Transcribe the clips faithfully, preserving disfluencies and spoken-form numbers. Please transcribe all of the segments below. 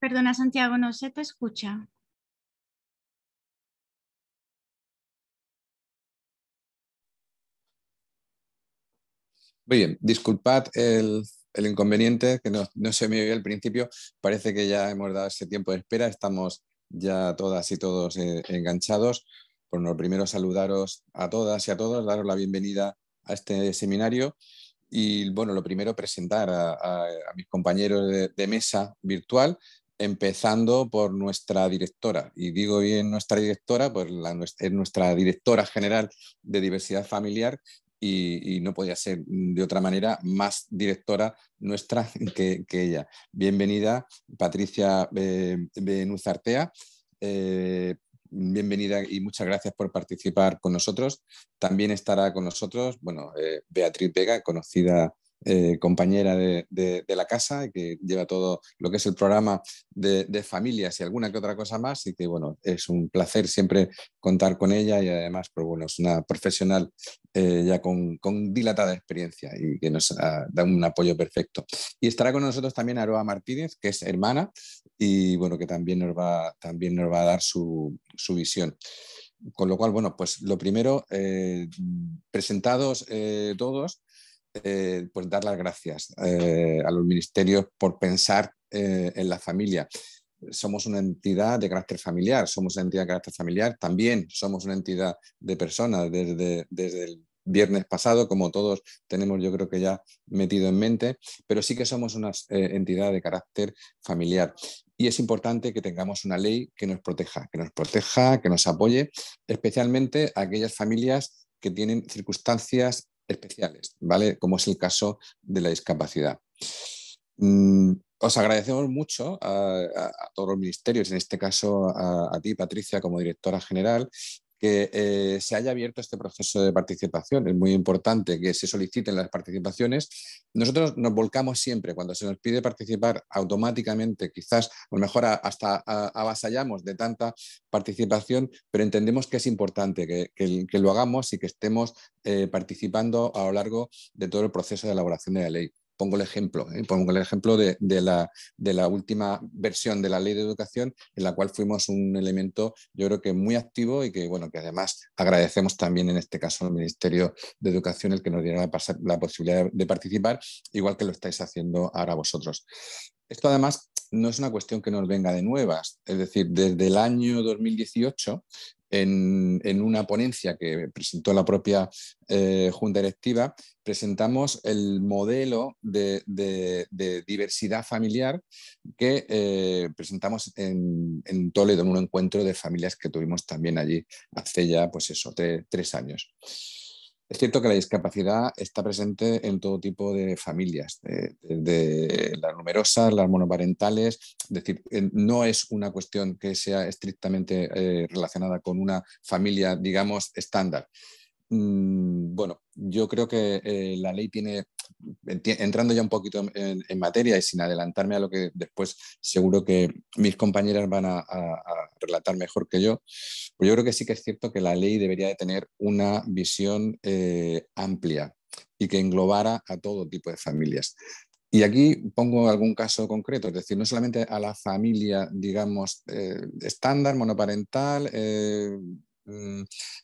Perdona, Santiago, no se te escucha. Muy bien, disculpad el, el inconveniente, que no, no se me oía al principio. Parece que ya hemos dado ese tiempo de espera, estamos ya todas y todos eh, enganchados. Por lo primero, saludaros a todas y a todos, daros la bienvenida a este seminario. Y bueno, lo primero, presentar a, a, a mis compañeros de, de mesa virtual, empezando por nuestra directora. Y digo bien nuestra directora, pues la, es nuestra directora general de Diversidad Familiar y, y no podía ser de otra manera más directora nuestra que, que ella. Bienvenida, Patricia Bezunartea. Eh, Bienvenida y muchas gracias por participar con nosotros. También estará con nosotros, bueno, eh, Beatriz Vega, conocida eh, compañera de, de, de la casa, que lleva todo lo que es el programa de, de familias y alguna que otra cosa más, y que bueno, es un placer siempre contar con ella, y además, pues bueno, es una profesional eh, ya con, con dilatada experiencia y que nos ha, da un apoyo perfecto. Y estará con nosotros también Aroa Martínez, que es hermana, y bueno, que también nos va, también nos va a dar su, su visión. Con lo cual, bueno, pues lo primero, eh, presentados eh, todos, Eh, pues dar las gracias eh, a los ministerios por pensar eh, en la familia. Somos una entidad de carácter familiar, somos una entidad de carácter familiar, también somos una entidad de personas. Desde, desde el viernes pasado, como todos tenemos, yo creo que ya metido en mente, pero sí que somos una eh, entidad de carácter familiar. Y es importante que tengamos una ley que nos proteja, que nos proteja, que nos apoye, especialmente a aquellas familias que tienen circunstancias especiales, ¿vale? Como es el caso de la discapacidad. Mm, os agradecemos mucho a, a, a todos los ministerios, en este caso a, a ti, Patricia, como directora general, que eh, se haya abierto este proceso de participación. Es muy importante que se soliciten las participaciones. Nosotros nos volcamos siempre. Cuando se nos pide participar, automáticamente, quizás, a lo mejor a, hasta a, avasallamos de tanta participación, pero entendemos que es importante que, que, que lo hagamos y que estemos eh, participando a lo largo de todo el proceso de elaboración de la ley. Pongo el ejemplo, eh, pongo el ejemplo de, de, la, de la última versión de la Ley de Educación, en la cual fuimos un elemento, yo creo que muy activo, y que, bueno, que además agradecemos también en este caso al Ministerio de Educación el que nos diera la, la posibilidad de participar, igual que lo estáis haciendo ahora vosotros. Esto además no es una cuestión que nos venga de nuevas, es decir, desde el año dos mil dieciocho, En, en una ponencia que presentó la propia eh, Junta Directiva, presentamos el modelo de, de, de diversidad familiar que eh, presentamos en, en Toledo, en un encuentro de familias que tuvimos también allí hace ya, pues eso, tre, tres años. Es cierto que la discapacidad está presente en todo tipo de familias, de, de, de las numerosas, las monoparentales. Es decir, no es una cuestión que sea estrictamente eh, relacionada con una familia, digamos, estándar. Mm, bueno, yo creo que eh, la ley tiene, entrando ya un poquito en, en materia y sin adelantarme a lo que después seguro que mis compañeras van a, a, a relatar mejor que yo, pues yo creo que sí que es cierto que la ley debería de tener una visión eh, amplia y que englobara a todo tipo de familias. Y aquí pongo algún caso concreto, es decir, no solamente a la familia, digamos, eh, estándar, monoparental, eh,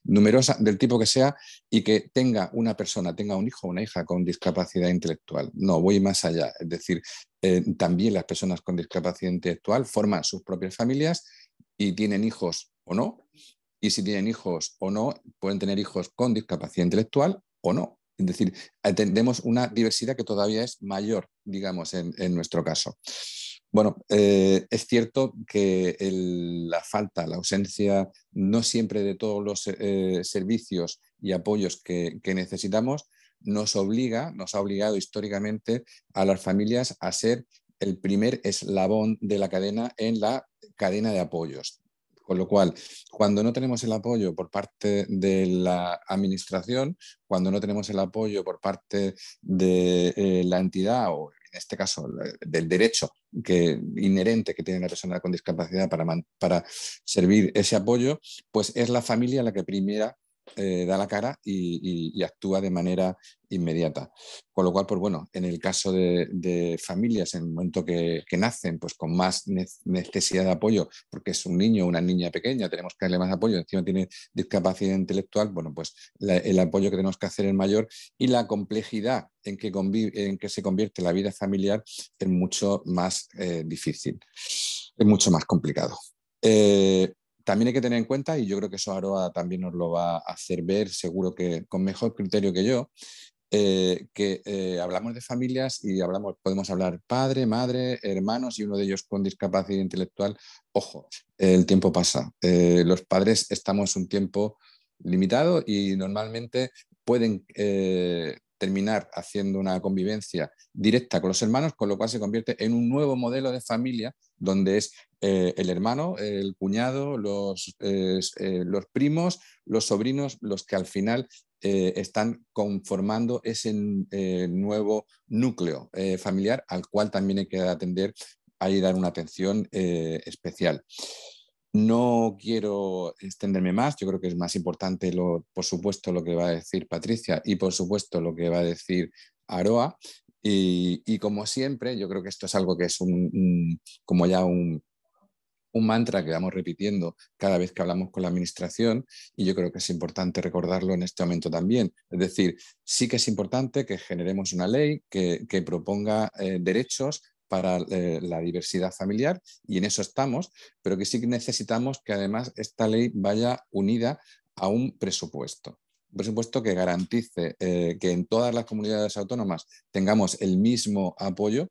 numerosa, del tipo que sea, y que tenga una persona, tenga un hijo o una hija con discapacidad intelectual. No, voy más allá, es decir, eh, también las personas con discapacidad intelectual forman sus propias familias y tienen hijos o no, y si tienen hijos o no, pueden tener hijos con discapacidad intelectual o no. Es decir, atendemos una diversidad que todavía es mayor, digamos, en, en nuestro caso. Bueno, eh, es cierto que el, la falta, la ausencia, no siempre de todos los eh, servicios y apoyos que, que necesitamos, nos obliga, nos ha obligado históricamente a las familias a ser el primer eslabón de la cadena en la cadena de apoyos. Con lo cual, cuando no tenemos el apoyo por parte de la administración, cuando no tenemos el apoyo por parte de eh, la entidad o, en este caso, del derecho que, inherente que tiene la persona con discapacidad para, para servir ese apoyo, pues es la familia la que primera eh, da la cara y, y, y actúa de manera inmediata. Con lo cual, pues bueno, en el caso de, de familias, en el momento que, que nacen, pues con más necesidad de apoyo, porque es un niño o una niña pequeña, tenemos que darle más apoyo, encima tiene discapacidad intelectual, bueno, pues la, el apoyo que tenemos que hacer es mayor, y la complejidad en que, convive, en que se convierte la vida familiar es mucho más eh, difícil, es mucho más complicado. Eh, También hay que tener en cuenta, y yo creo que eso Aroa también nos lo va a hacer ver, seguro que con mejor criterio que yo, eh, que eh, hablamos de familias y hablamos, podemos hablar padre, madre, hermanos y uno de ellos con discapacidad intelectual. Ojo, el tiempo pasa. Eh, los padres estamos un tiempo limitado y normalmente pueden eh, terminar haciendo una convivencia directa con los hermanos, con lo cual se convierte en un nuevo modelo de familia donde es eh, el hermano, el cuñado, los, eh, eh, los primos, los sobrinos, los que al final eh, están conformando ese eh, nuevo núcleo eh, familiar al cual también hay que atender, hay que dar una atención eh, especial. No quiero extenderme más, yo creo que es más importante, lo, por supuesto, lo que va a decir Patricia y, por supuesto, lo que va a decir Aroa. Y, y como siempre, yo creo que esto es algo que es un, un, como ya un, un mantra que vamos repitiendo cada vez que hablamos con la Administración, y yo creo que es importante recordarlo en este momento también. Es decir, sí que es importante que generemos una ley que, que proponga eh, derechos para eh, la diversidad familiar, y en eso estamos, pero que sí necesitamos que además esta ley vaya unida a un presupuesto. Un presupuesto que garantice eh, que en todas las comunidades autónomas tengamos el mismo apoyo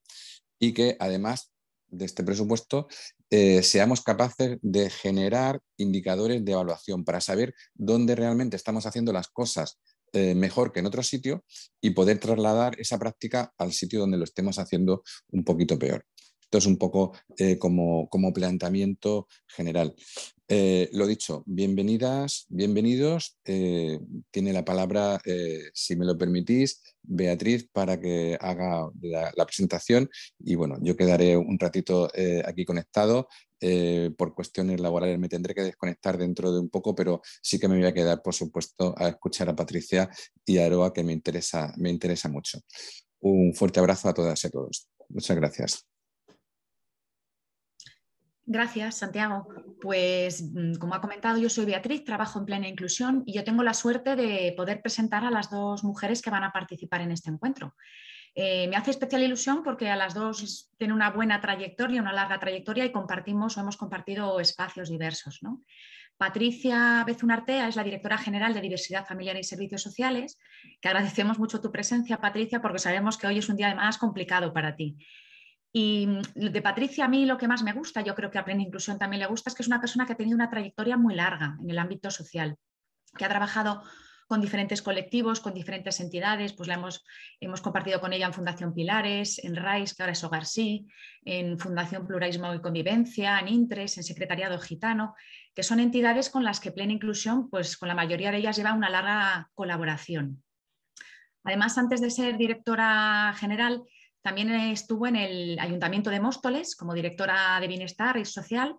y que además de este presupuesto eh, seamos capaces de generar indicadores de evaluación para saber dónde realmente estamos haciendo las cosas mejor que en otro sitio y poder trasladar esa práctica al sitio donde lo estemos haciendo un poquito peor. Esto es un poco eh, como, como planteamiento general. Eh, lo dicho, bienvenidas, bienvenidos. Eh, tiene la palabra, eh, si me lo permitís, Beatriz, para que haga la, la presentación. Y bueno, yo quedaré un ratito eh, aquí conectado. Eh, por cuestiones laborales me tendré que desconectar dentro de un poco, pero sí que me voy a quedar, por supuesto, a escuchar a Patricia y a Aroa, que me interesa, me interesa mucho. Un fuerte abrazo a todas y a todos. Muchas gracias. Gracias, Santiago. Pues como ha comentado, yo soy Beatriz, trabajo en Plena Inclusión y yo tengo la suerte de poder presentar a las dos mujeres que van a participar en este encuentro. Eh, me hace especial ilusión porque a las dos tienen una buena trayectoria, una larga trayectoria y compartimos o hemos compartido espacios diversos, ¿no? Patricia Bezunartea es la directora general de Diversidad Familiar y Servicios Sociales, que agradecemos mucho tu presencia, Patricia, porque sabemos que hoy es un día más complicado para ti. Y de Patricia, a mí lo que más me gusta, yo creo que a Plena Inclusión también le gusta, es que es una persona que ha tenido una trayectoria muy larga en el ámbito social, que ha trabajado con diferentes colectivos, con diferentes entidades, pues la hemos, hemos compartido con ella en Fundación Pilares, en RAIS, que ahora es Hogar Sí, en Fundación Pluralismo y Convivencia, en Intres, en Secretariado Gitano, que son entidades con las que Plena Inclusión, pues con la mayoría de ellas lleva una larga colaboración. Además, antes de ser directora general, también estuvo en el Ayuntamiento de Móstoles como directora de Bienestar y Social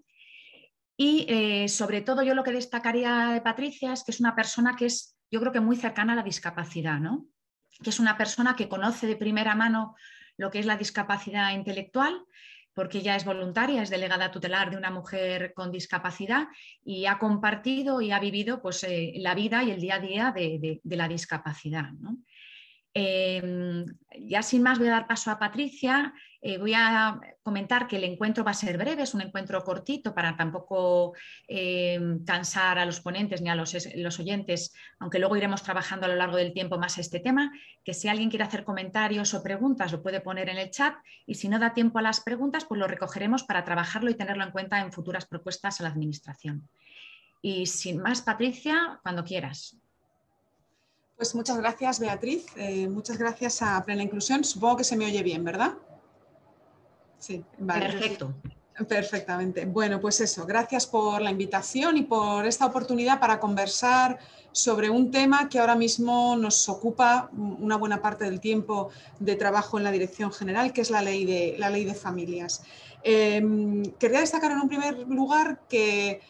y eh, sobre todo yo lo que destacaría de Patricia es que es una persona que es, yo creo que muy cercana a la discapacidad, ¿no? Que es una persona que conoce de primera mano lo que es la discapacidad intelectual, porque ella es voluntaria, es delegada tutelar de una mujer con discapacidad y ha compartido y ha vivido pues, eh, la vida y el día a día de, de, de la discapacidad, ¿no? Eh, ya sin más voy a dar paso a Patricia, eh, voy a comentar que el encuentro va a ser breve, es un encuentro cortito para tampoco eh, cansar a los ponentes ni a los, los oyentes, aunque luego iremos trabajando a lo largo del tiempo más este tema, que si alguien quiere hacer comentarios o preguntas lo puede poner en el chat y si no da tiempo a las preguntas pues lo recogeremos para trabajarlo y tenerlo en cuenta en futuras propuestas a la Administración. Y sin más, Patricia, cuando quieras. Pues muchas gracias, Beatriz. Eh, muchas gracias a Plena Inclusión. Supongo que se me oye bien, ¿verdad? Sí, vale. Perfecto. Perfectamente. Bueno, pues eso. Gracias por la invitación y por esta oportunidad para conversar sobre un tema que ahora mismo nos ocupa una buena parte del tiempo de trabajo en la Dirección General, que es la Ley de, la ley de Familias. Eh, quería destacar en un primer lugar que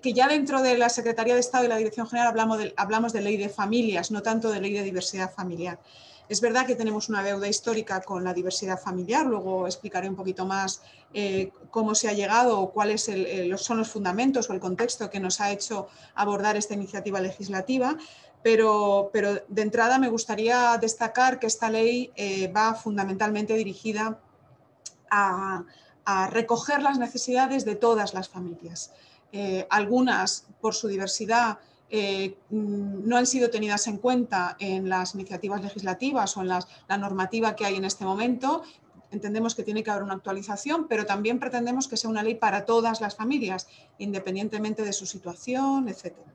que ya dentro de la Secretaría de Estado y la Dirección General hablamos de, hablamos de ley de familias, no tanto de ley de diversidad familiar. Es verdad que tenemos una deuda histórica con la diversidad familiar, luego explicaré un poquito más eh, cómo se ha llegado o cuáles son los fundamentos o el contexto que nos ha hecho abordar esta iniciativa legislativa, pero, pero de entrada me gustaría destacar que esta ley eh, va fundamentalmente dirigida a, a recoger las necesidades de todas las familias. Eh, algunas, por su diversidad, Eh, no han sido tenidas en cuenta en las iniciativas legislativas o en las, la normativa que hay en este momento. Entendemos que tiene que haber una actualización, pero también pretendemos que sea una ley para todas las familias, independientemente de su situación, etcétera.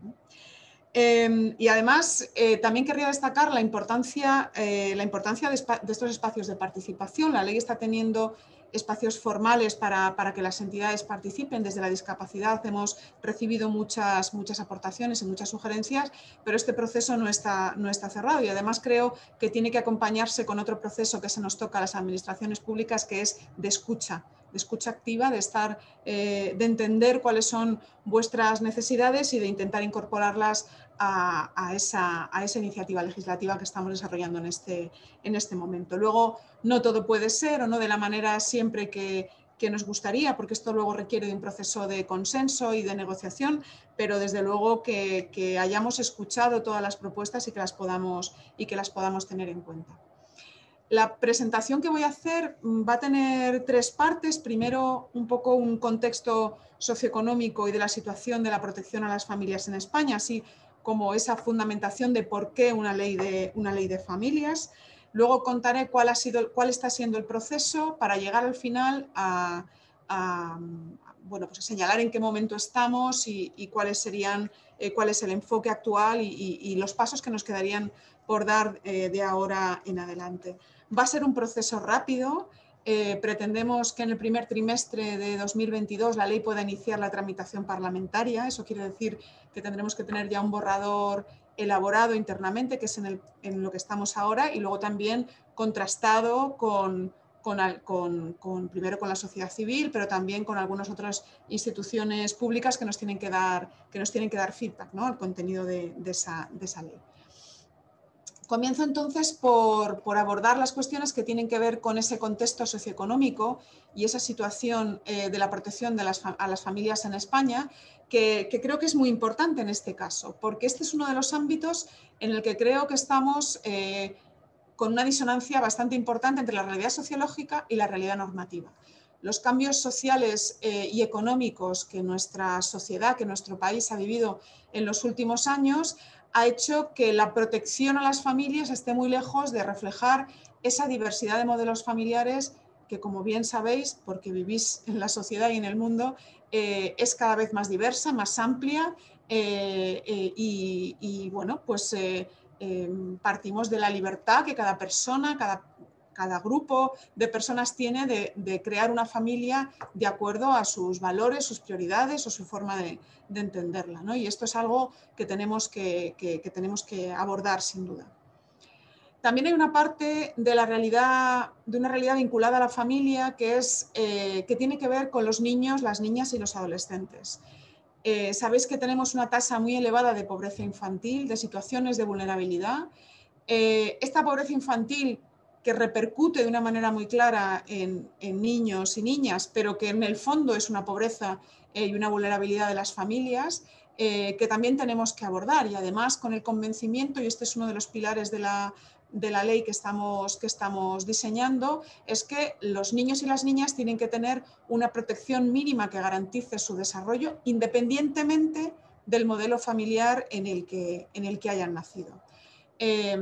Eh, y además, eh, también querría destacar la importancia, eh, la importancia de, de estos espacios de participación. La ley está teniendo espacios formales para, para que las entidades participen. Desde la discapacidad hemos recibido muchas, muchas aportaciones y muchas sugerencias, pero este proceso no está, no está cerrado, y además creo que tiene que acompañarse con otro proceso que se nos toca a las administraciones públicas, que es de escucha, de escucha activa, de, estar, eh, de entender cuáles son vuestras necesidades y de intentar incorporarlas a, a, esa, a esa iniciativa legislativa que estamos desarrollando en este, en este momento. Luego, no todo puede ser o no de la manera siempre que, que nos gustaría, porque esto luego requiere de un proceso de consenso y de negociación, pero desde luego que, que hayamos escuchado todas las propuestas y que las podamos, y que las podamos tener en cuenta. La presentación que voy a hacer va a tener tres partes. Primero, un poco un contexto socioeconómico y de la situación de la protección a las familias en España, así como esa fundamentación de por qué una ley de, una ley de familias. Luego contaré cuál, ha sido, cuál está siendo el proceso para llegar al final a, a, bueno, pues a señalar en qué momento estamos y, y cuáles serían, eh, cuál es el enfoque actual y, y, y los pasos que nos quedarían por dar eh, de ahora en adelante. Va a ser un proceso rápido. Eh, pretendemos que en el primer trimestre de dos mil veintidós la ley pueda iniciar la tramitación parlamentaria. Eso quiere decir que tendremos que tener ya un borrador elaborado internamente, que es en, el, en lo que estamos ahora, y luego también contrastado con, con, con, con, primero con la sociedad civil, pero también con algunas otras instituciones públicas que nos tienen que dar, que nos tienen que dar feedback, ¿no?, al contenido de, de, esa, de esa ley. Comienzo entonces por, por abordar las cuestiones que tienen que ver con ese contexto socioeconómico y esa situación eh, de la protección de las, a las familias en España, que, que creo que es muy importante en este caso, porque este es uno de los ámbitos en el que creo que estamos eh, con una disonancia bastante importante entre la realidad sociológica y la realidad normativa. Los cambios sociales eh, y económicos que nuestra sociedad, que nuestro país ha vivido en los últimos años, ha hecho que la protección a las familias esté muy lejos de reflejar esa diversidad de modelos familiares que, como bien sabéis, porque vivís en la sociedad y en el mundo, eh, es cada vez más diversa, más amplia eh, eh, y, y, bueno, pues eh, eh, partimos de la libertad que cada persona, cada, cada grupo de personas tiene de, de crear una familia de acuerdo a sus valores, sus prioridades o su forma de de entenderla, ¿no? Y esto es algo que tenemos que, que, que tenemos que abordar sin duda. También hay una parte de la realidad, de una realidad vinculada a la familia que, es, eh, que tiene que ver con los niños, las niñas y los adolescentes. Eh, sabéis que tenemos una tasa muy elevada de pobreza infantil, de situaciones de vulnerabilidad. Eh, esta pobreza infantil que repercute de una manera muy clara en, en niños y niñas, pero que en el fondo es una pobreza y una vulnerabilidad de las familias eh, que también tenemos que abordar, y además con el convencimiento, y este es uno de los pilares de la, de la ley que estamos, que estamos diseñando, es que los niños y las niñas tienen que tener una protección mínima que garantice su desarrollo independientemente del modelo familiar en el que, en el que hayan nacido. Eh,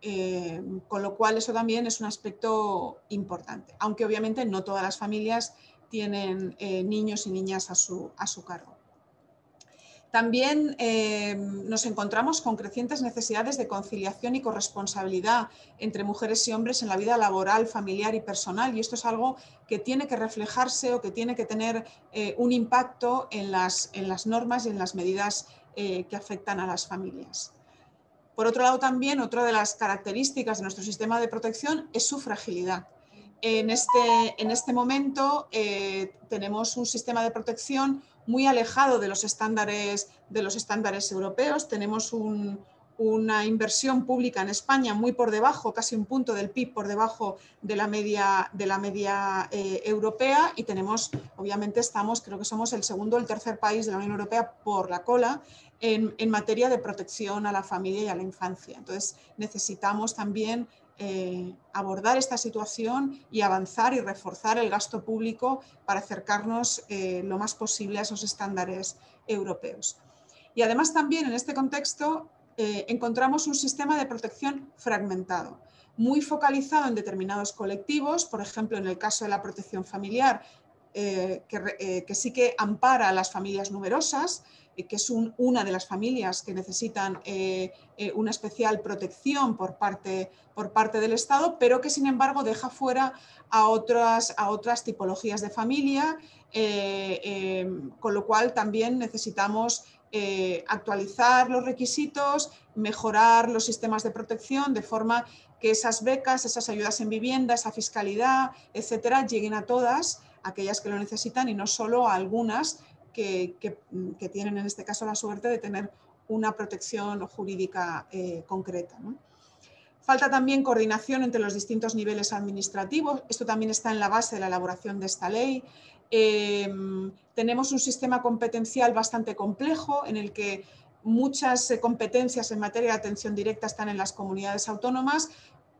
eh, con lo cual eso también es un aspecto importante, aunque obviamente no todas las familias tienen eh, niños y niñas a su, a su cargo. También eh, nos encontramos con crecientes necesidades de conciliación y corresponsabilidad entre mujeres y hombres en la vida laboral, familiar y personal, y esto es algo que tiene que reflejarse o que tiene que tener eh, un impacto en las, en las normas y en las medidas eh, que afectan a las familias. Por otro lado, también otra de las características de nuestro sistema de protección es su fragilidad. En este, en este momento eh, tenemos un sistema de protección muy alejado de los estándares, de los estándares europeos. Tenemos un, una inversión pública en España muy por debajo, casi un punto del P I B por debajo de la media, de la media eh, europea, y tenemos, obviamente estamos, creo que somos el segundo o el tercer país de la Unión Europea por la cola en, en materia de protección a la familia y a la infancia. Entonces necesitamos también Eh, abordar esta situación y avanzar y reforzar el gasto público para acercarnos eh, lo más posible a esos estándares europeos. Y además también en este contexto eh, encontramos un sistema de protección fragmentado, muy focalizado en determinados colectivos, por ejemplo en el caso de la protección familiar, eh, que, eh, que sí que ampara a las familias numerosas, que es un, una de las familias que necesitan eh, eh, una especial protección por parte, por parte del Estado, pero que sin embargo deja fuera a otras, a otras tipologías de familia, eh, eh, con lo cual también necesitamos eh, actualizar los requisitos, mejorar los sistemas de protección de forma que esas becas, esas ayudas en vivienda, esa fiscalidad, etcétera, lleguen a todas aquellas que lo necesitan y no solo a algunas Que, que, que tienen en este caso la suerte de tener una protección jurídica eh, concreta, ¿no? Falta también coordinación entre los distintos niveles administrativos, esto también está en la base de la elaboración de esta ley. Eh, tenemos un sistema competencial bastante complejo en el que muchas competencias en materia de atención directa están en las comunidades autónomas,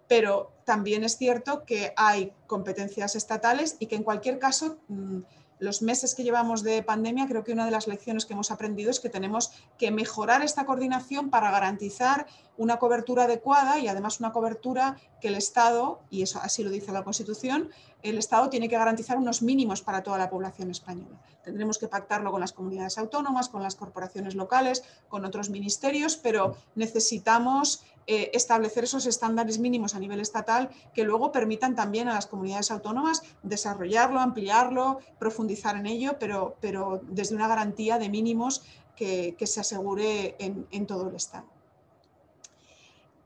pero también es cierto que hay competencias estatales y que en cualquier caso mmm, los meses que llevamos de pandemia, creo que una de las lecciones que hemos aprendido es que tenemos que mejorar esta coordinación para garantizar una cobertura adecuada y además una cobertura que el Estado, y eso así lo dice la Constitución, el Estado tiene que garantizar unos mínimos para toda la población española. Tendremos que pactarlo con las comunidades autónomas, con las corporaciones locales, con otros ministerios, pero necesitamos eh, establecer esos estándares mínimos a nivel estatal que luego permitan también a las comunidades autónomas desarrollarlo, ampliarlo, profundizar en ello, pero, pero desde una garantía de mínimos que, que se asegure en, en todo el Estado.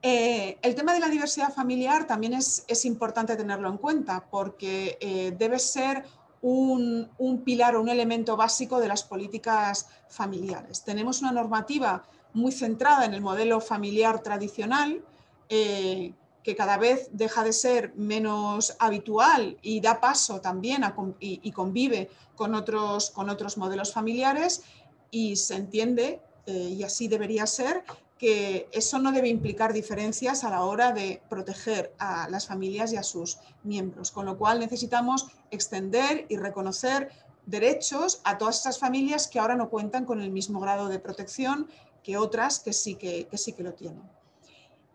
Eh, el tema de la diversidad familiar también es, es importante tenerlo en cuenta porque eh, debe ser un, un pilar o un elemento básico de las políticas familiares. Tenemos una normativa muy centrada en el modelo familiar tradicional eh, que cada vez deja de ser menos habitual y da paso también a, y, y convive con otros, con otros modelos familiares, y se entiende, eh, y así debería ser, que eso no debe implicar diferencias a la hora de proteger a las familias y a sus miembros, con lo cual necesitamos extender y reconocer derechos a todas esas familias que ahora no cuentan con el mismo grado de protección que otras que sí que, que, sí que lo tienen.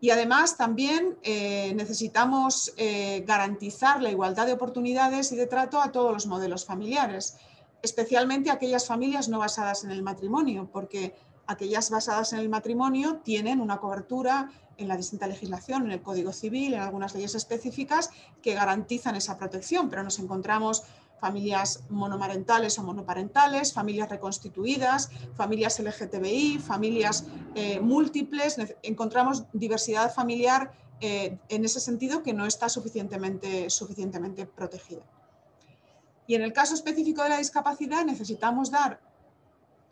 Y además también eh, necesitamos eh, garantizar la igualdad de oportunidades y de trato a todos los modelos familiares, especialmente a aquellas familias no basadas en el matrimonio, porque aquellas basadas en el matrimonio tienen una cobertura en la distinta legislación, en el Código Civil, en algunas leyes específicas que garantizan esa protección, pero nos encontramos familias monomarentales o monoparentales, familias reconstituidas, familias L G T B I, familias eh, múltiples, encontramos diversidad familiar eh, en ese sentido que no está suficientemente, suficientemente protegida. Y en el caso específico de la discapacidad necesitamos dar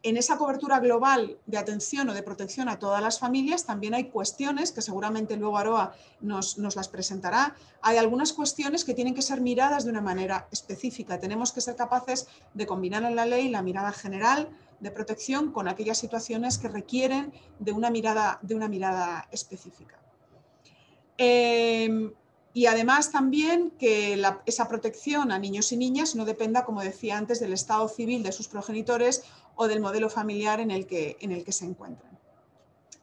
en esa cobertura global de atención o de protección a todas las familias. También hay cuestiones que seguramente luego Aroa nos, nos las presentará. Hay algunas cuestiones que tienen que ser miradas de una manera específica. Tenemos que ser capaces de combinar en la ley la mirada general de protección con aquellas situaciones que requieren de una mirada, de una mirada específica. Eh, Y además también que la, esa protección a niños y niñas no dependa, como decía antes, del estado civil de sus progenitores o del modelo familiar en el que, en el que se encuentran.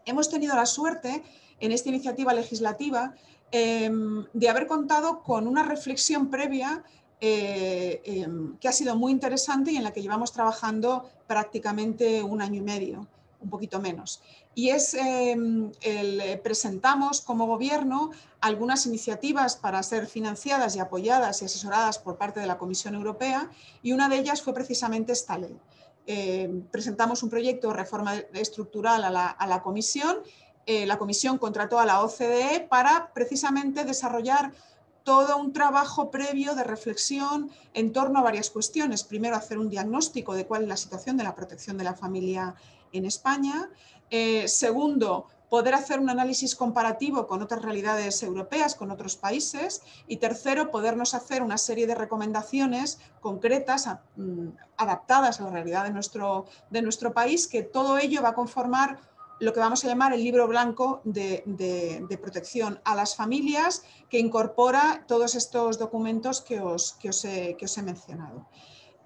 Hemos tenido la suerte en esta iniciativa legislativa eh, de haber contado con una reflexión previa eh, eh, que ha sido muy interesante y en la que llevamos trabajando prácticamente un año y medio, un poquito menos. Y es, eh, el, presentamos como gobierno algunas iniciativas para ser financiadas y apoyadas y asesoradas por parte de la Comisión Europea, y una de ellas fue precisamente esta ley. Eh, presentamos un proyecto de reforma estructural a la, a la Comisión. Eh, la Comisión contrató a la O C D E para precisamente desarrollar todo un trabajo previo de reflexión en torno a varias cuestiones. Primero, hacer un diagnóstico de cuál es la situación de la protección de la familia en España. Eh, segundo, poder hacer un análisis comparativo con otras realidades europeas, con otros países. Y tercero, podernos hacer una serie de recomendaciones concretas, a, mm, adaptadas a la realidad de nuestro, de nuestro país, que todo ello va a conformar lo que vamos a llamar el libro blanco de, de, de protección a las familias, que incorpora todos estos documentos que os, que os, he, que os he mencionado.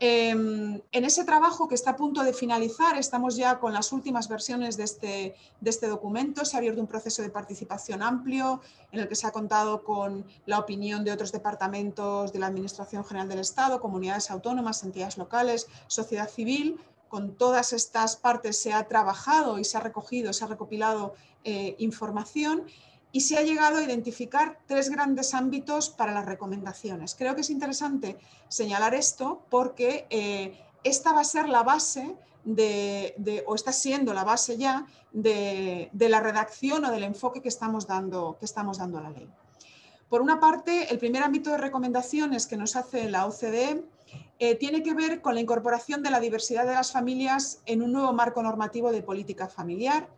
Eh, en ese trabajo que está a punto de finalizar, estamos ya con las últimas versiones de este, de este documento. Se ha abierto un proceso de participación amplio en el que se ha contado con la opinión de otros departamentos de la Administración General del Estado, comunidades autónomas, entidades locales, sociedad civil. Con todas estas partes se ha trabajado y se ha recogido, se ha recopilado eh, información, y se ha llegado a identificar tres grandes ámbitos para las recomendaciones. Creo que es interesante señalar esto porque eh, esta va a ser la base de, de, o está siendo la base ya de, de la redacción o del enfoque que estamos dando, que estamos dando a la ley. Por una parte, el primer ámbito de recomendaciones que nos hace la O C D E eh, tiene que ver con la incorporación de la diversidad de las familias en un nuevo marco normativo de política familiar,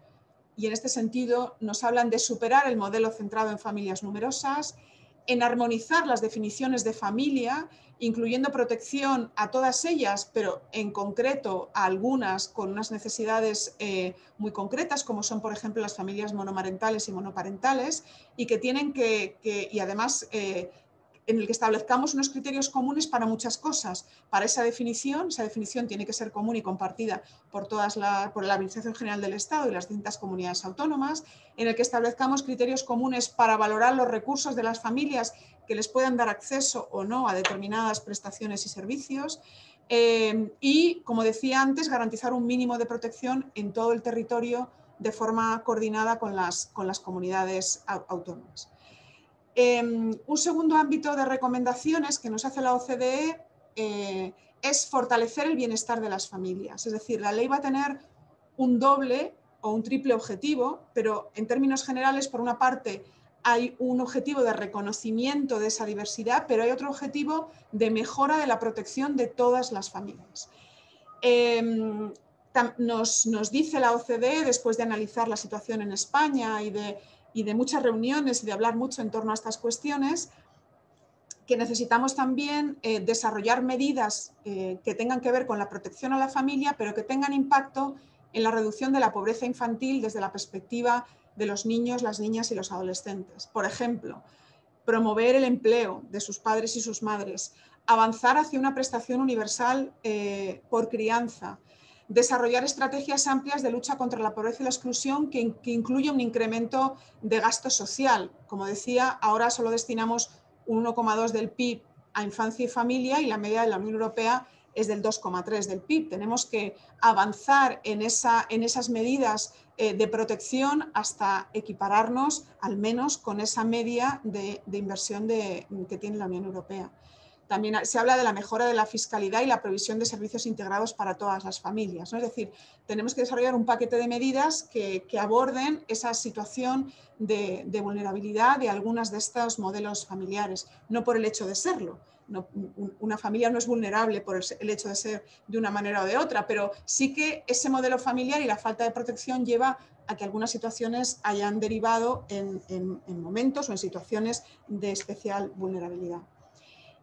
y en este sentido nos hablan de superar el modelo centrado en familias numerosas, en armonizar las definiciones de familia, incluyendo protección a todas ellas, pero en concreto a algunas con unas necesidades eh, muy concretas, como son, por ejemplo, las familias monomarentales y monoparentales, y que tienen que, que y además eh, en el que establezcamos unos criterios comunes para muchas cosas. Para esa definición, esa definición tiene que ser común y compartida por, todas la, por la Administración General del Estado y las distintas comunidades autónomas, en el que establezcamos criterios comunes para valorar los recursos de las familias que les puedan dar acceso o no a determinadas prestaciones y servicios, eh, y, como decía antes, garantizar un mínimo de protección en todo el territorio de forma coordinada con las, con las comunidades autónomas. Eh, un segundo ámbito de recomendaciones que nos hace la O C D E eh, es fortalecer el bienestar de las familias. Es decir, la ley va a tener un doble o un triple objetivo, pero en términos generales, por una parte, hay un objetivo de reconocimiento de esa diversidad, pero hay otro objetivo de mejora de la protección de todas las familias. Eh, nos, nos dice la O C D E, después de analizar la situación en España y de y de muchas reuniones y de hablar mucho en torno a estas cuestiones, que necesitamos también eh, desarrollar medidas eh, que tengan que ver con la protección a la familia, pero que tengan impacto en la reducción de la pobreza infantil desde la perspectiva de los niños, las niñas y los adolescentes. Por ejemplo, promover el empleo de sus padres y sus madres, avanzar hacia una prestación universal eh, por crianza, desarrollar estrategias amplias de lucha contra la pobreza y la exclusión que, que incluye un incremento de gasto social. Como decía, ahora solo destinamos un uno coma dos del P I B a infancia y familia, y la media de la Unión Europea es del dos coma tres del P I B. Tenemos que avanzar en, esa, en esas medidas eh, de protección hasta equipararnos al menos con esa media de, de inversión de, que tiene la Unión Europea. También se habla de la mejora de la fiscalidad y la provisión de servicios integrados para todas las familias, ¿no? Es decir, tenemos que desarrollar un paquete de medidas que, que aborden esa situación de, de vulnerabilidad de algunos de estos modelos familiares, no por el hecho de serlo. No, una familia no es vulnerable por el hecho de ser de una manera o de otra, pero sí que ese modelo familiar y la falta de protección lleva a que algunas situaciones hayan derivado en, en, en momentos o en situaciones de especial vulnerabilidad.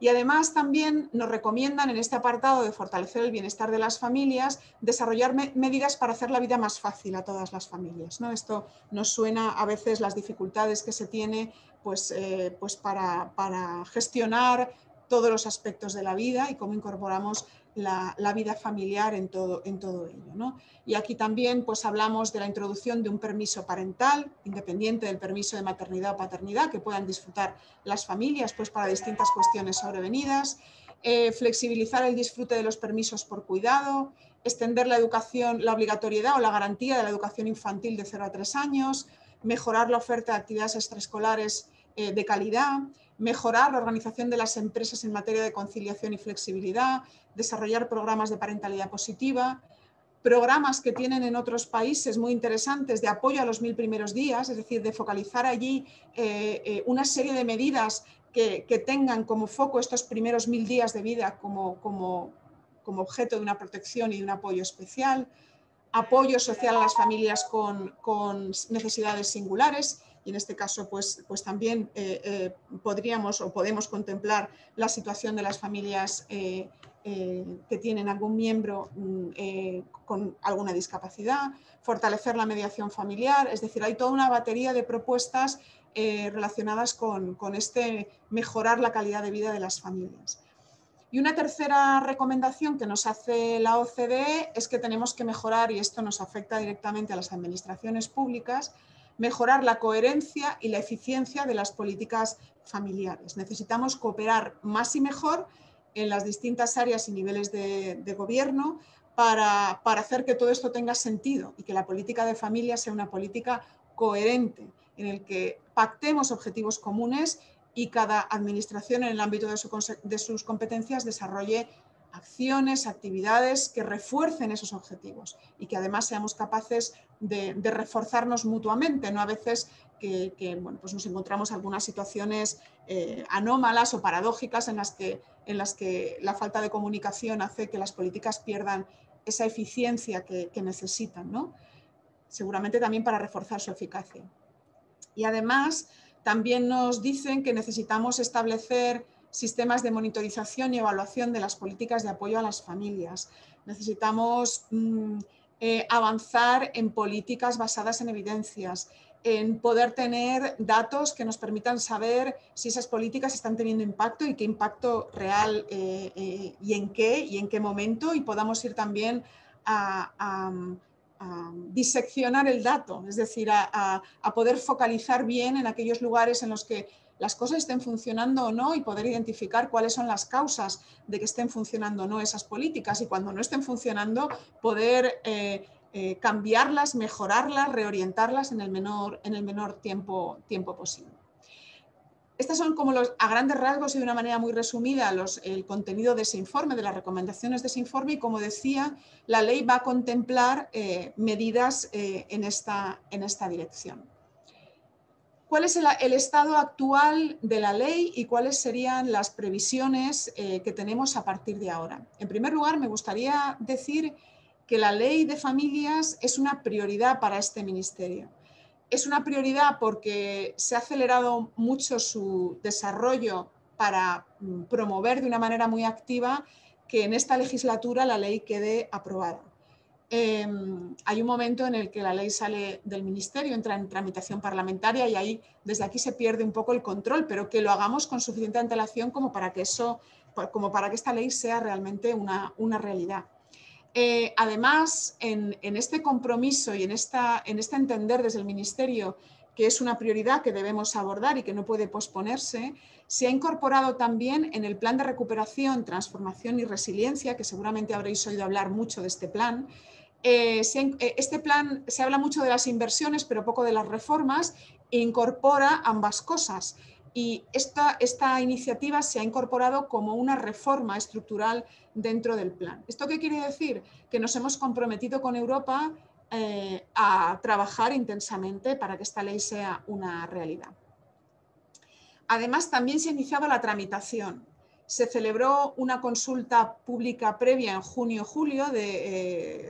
Y además también nos recomiendan en este apartado de fortalecer el bienestar de las familias, desarrollar me- medidas para hacer la vida más fácil a todas las familias, ¿no? Esto nos suena a veces las dificultades que se tiene pues, eh, pues para, para gestionar todos los aspectos de la vida y cómo incorporamos la, la vida familiar en todo, en todo ello, ¿no? Y aquí también pues, hablamos de la introducción de un permiso parental, independiente del permiso de maternidad o paternidad, que puedan disfrutar las familias pues, para distintas cuestiones sobrevenidas, eh, flexibilizar el disfrute de los permisos por cuidado, extender la educación, la obligatoriedad o la garantía de la educación infantil de cero a tres años, mejorar la oferta de actividades extraescolares eh, de calidad, mejorar la organización de las empresas en materia de conciliación y flexibilidad, desarrollar programas de parentalidad positiva, programas que tienen en otros países muy interesantes de apoyo a los mil primeros días, es decir, de focalizar allí eh, eh, una serie de medidas que, que tengan como foco estos primeros mil días de vida como, como, como objeto de una protección y de un apoyo especial, apoyo social a las familias con, con necesidades singulares, y en este caso pues, pues también eh, eh, podríamos o podemos contemplar la situación de las familias eh, eh, que tienen algún miembro eh, con alguna discapacidad, fortalecer la mediación familiar, es decir, hay toda una batería de propuestas eh, relacionadas con, con este mejorar la calidad de vida de las familias. Y una tercera recomendación que nos hace la O C D E es que tenemos que mejorar, y esto nos afecta directamente a las administraciones públicas, mejorar la coherencia y la eficiencia de las políticas familiares. Necesitamos cooperar más y mejor en las distintas áreas y niveles de, de gobierno para, para hacer que todo esto tenga sentido y que la política de familia sea una política coherente, en el que pactemos objetivos comunes y cada administración en el ámbito de, su, de sus competencias desarrolle acciones, actividades que refuercen esos objetivos y que además seamos capaces de, de reforzarnos mutuamente, no a veces que, que bueno, pues nos encontramos algunas situaciones eh, anómalas o paradójicas en las, que, en las que la falta de comunicación hace que las políticas pierdan esa eficiencia que, que necesitan, ¿no? Seguramente también para reforzar su eficacia. Y además también nos dicen que necesitamos establecer sistemas de monitorización y evaluación de las políticas de apoyo a las familias. Necesitamos mm, eh, avanzar en políticas basadas en evidencias, en poder tener datos que nos permitan saber si esas políticas están teniendo impacto y qué impacto real eh, eh, y en qué y en qué momento, y podamos ir también a, a, a diseccionar el dato, es decir, a, a, a poder focalizar bien en aquellos lugares en los que las cosas estén funcionando o no, y poder identificar cuáles son las causas de que estén funcionando o no esas políticas, y cuando no estén funcionando poder eh, eh, cambiarlas, mejorarlas, reorientarlas en el menor, en el menor tiempo, tiempo posible. Estas son como los, a grandes rasgos y de una manera muy resumida los, el contenido de ese informe, de las recomendaciones de ese informe, y como decía, la ley va a contemplar eh, medidas eh, en, esta, en esta dirección. ¿Cuál es el, el estado actual de la ley y cuáles serían las previsiones eh, que tenemos a partir de ahora? En primer lugar, me gustaría decir que la ley de familias es una prioridad para este ministerio. Es una prioridad porque se ha acelerado mucho su desarrollo para promover de una manera muy activa que en esta legislatura la ley quede aprobada. Eh, hay un momento en el que la ley sale del ministerio, entra en tramitación parlamentaria, y ahí desde aquí se pierde un poco el control, pero que lo hagamos con suficiente antelación como para que, eso, como para que esta ley sea realmente una, una realidad. Eh, además, en, en este compromiso y en, esta, en este entender desde el ministerio que es una prioridad que debemos abordar y que no puede posponerse, se ha incorporado también en el Plan de Recuperación, Transformación y Resiliencia, que seguramente habréis oído hablar mucho de este plan. Eh, se, este plan se habla mucho de las inversiones pero poco de las reformas, e incorpora ambas cosas, y esta, esta iniciativa se ha incorporado como una reforma estructural dentro del plan. ¿Esto qué quiere decir? Que nos hemos comprometido con Europa eh, a trabajar intensamente para que esta ley sea una realidad. Además, también se ha iniciado la tramitación. Se celebró una consulta pública previa en junio-julio, de,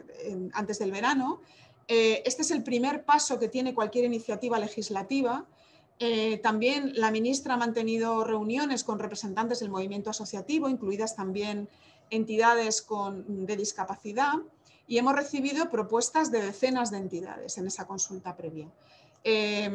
eh, en, antes del verano. Eh, este es el primer paso que tiene cualquier iniciativa legislativa. Eh, también la ministra ha mantenido reuniones con representantes del movimiento asociativo, incluidas también entidades con, de discapacidad, y hemos recibido propuestas de decenas de entidades en esa consulta previa. Eh,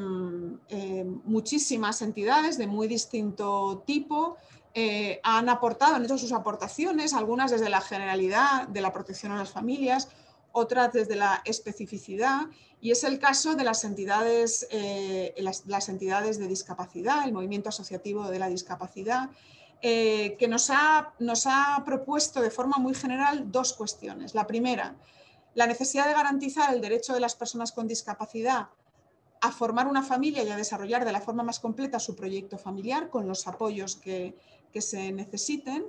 eh, muchísimas entidades de muy distinto tipo Eh, han aportado, han hecho sus aportaciones, algunas desde la generalidad de la protección a las familias, otras desde la especificidad, y es el caso de las entidades, eh, las, las entidades de discapacidad, el movimiento asociativo de la discapacidad, eh, que nos ha, nos ha propuesto de forma muy general dos cuestiones. La primera, la necesidad de garantizar el derecho de las personas con discapacidad a formar una familia y a desarrollar de la forma más completa su proyecto familiar con los apoyos que, que se necesiten,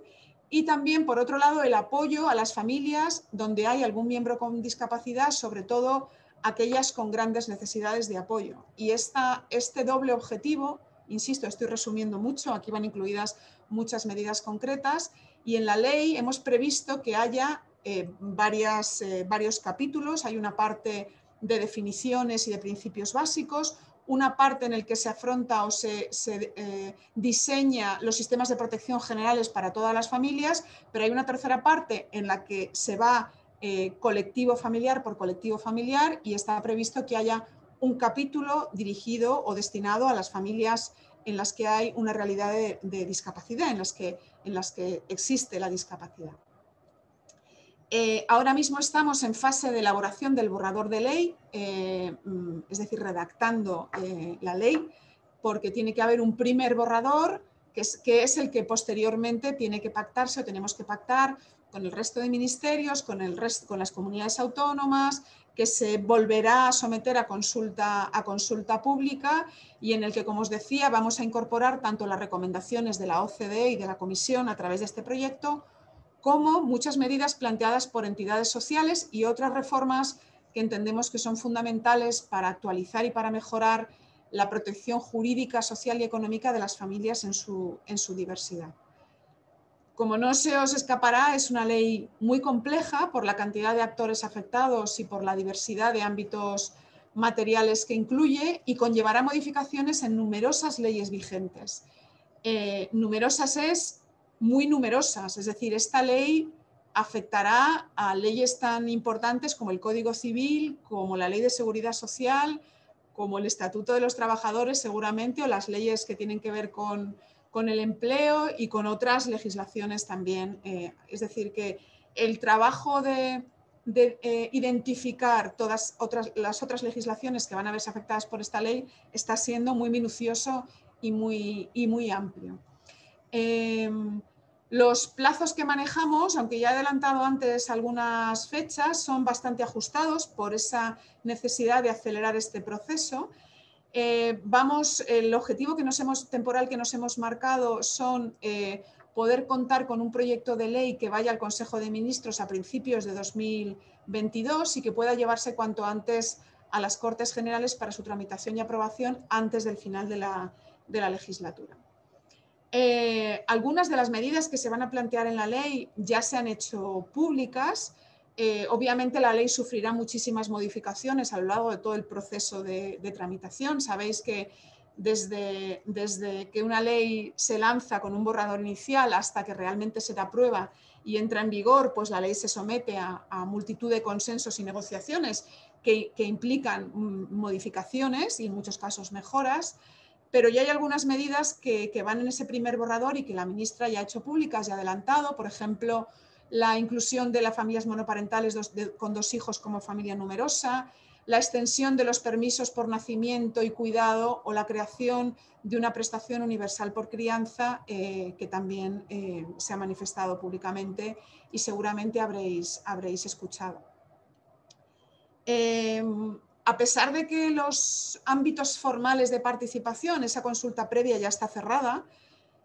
y también, por otro lado, el apoyo a las familias donde hay algún miembro con discapacidad, sobre todo aquellas con grandes necesidades de apoyo. Y esta, este doble objetivo, Insisto, estoy resumiendo mucho, aquí van incluidas muchas medidas concretas y en la ley hemos previsto que haya eh, varias, eh, varios capítulos. Hay una parte de definiciones y de principios básicos, una parte en la que se afronta o se, se eh, diseña los sistemas de protección generales para todas las familias, pero hay una tercera parte en la que se va eh, colectivo familiar por colectivo familiar y está previsto que haya un capítulo dirigido o destinado a las familias en las que hay una realidad de, de discapacidad, en las que, en las que existe la discapacidad. Eh, ahora mismo estamos en fase de elaboración del borrador de ley, eh, es decir, redactando eh, la ley, porque tiene que haber un primer borrador, que es, que es el que posteriormente tiene que pactarse o tenemos que pactar con el resto de ministerios, con, el resto, con las comunidades autónomas, que se volverá a someter a consulta, a consulta pública y en el que, como os decía, vamos a incorporar tanto las recomendaciones de la O C D E y de la Comisión a través de este proyecto, como muchas medidas planteadas por entidades sociales y otras reformas que entendemos que son fundamentales para actualizar y para mejorar la protección jurídica, social y económica de las familias en su, en su diversidad. Como no se os escapará, es una ley muy compleja por la cantidad de actores afectados y por la diversidad de ámbitos materiales que incluye y conllevará modificaciones en numerosas leyes vigentes. Eh, numerosas es muy numerosas, es decir, esta ley afectará a leyes tan importantes como el Código Civil, como la Ley de Seguridad Social, como el Estatuto de los Trabajadores seguramente, o las leyes que tienen que ver con... con el empleo y con otras legislaciones también. Eh, es decir, que el trabajo de, de eh, identificar todas otras, las otras legislaciones que van a verse afectadas por esta ley está siendo muy minucioso y muy, y muy amplio. Eh, los plazos que manejamos, aunque ya he adelantado antes algunas fechas, son bastante ajustados por esa necesidad de acelerar este proceso. Eh, vamos, el objetivo que nos hemos, temporal que nos hemos marcado son eh, poder contar con un proyecto de ley que vaya al Consejo de Ministros a principios de dos mil veintidós y que pueda llevarse cuanto antes a las Cortes Generales para su tramitación y aprobación antes del final de la, de la legislatura. Eh, algunas de las medidas que se van a plantear en la ley ya se han hecho públicas. Eh, obviamente la ley sufrirá muchísimas modificaciones a lo largo de todo el proceso de, de tramitación. Sabéis que desde, desde que una ley se lanza con un borrador inicial hasta que realmente se da prueba y entra en vigor, pues la ley se somete a, a multitud de consensos y negociaciones que, que implican modificaciones y en muchos casos mejoras, pero ya hay algunas medidas que, que van en ese primer borrador y que la ministra ya ha hecho públicas y ha adelantado, por ejemplo, la inclusión de las familias monoparentales dos, de, con dos hijos como familia numerosa, la extensión de los permisos por nacimiento y cuidado o la creación de una prestación universal por crianza eh, que también eh, se ha manifestado públicamente y seguramente habréis, habréis escuchado. Eh, a pesar de que los ámbitos formales de participación, esa consulta previa ya está cerrada,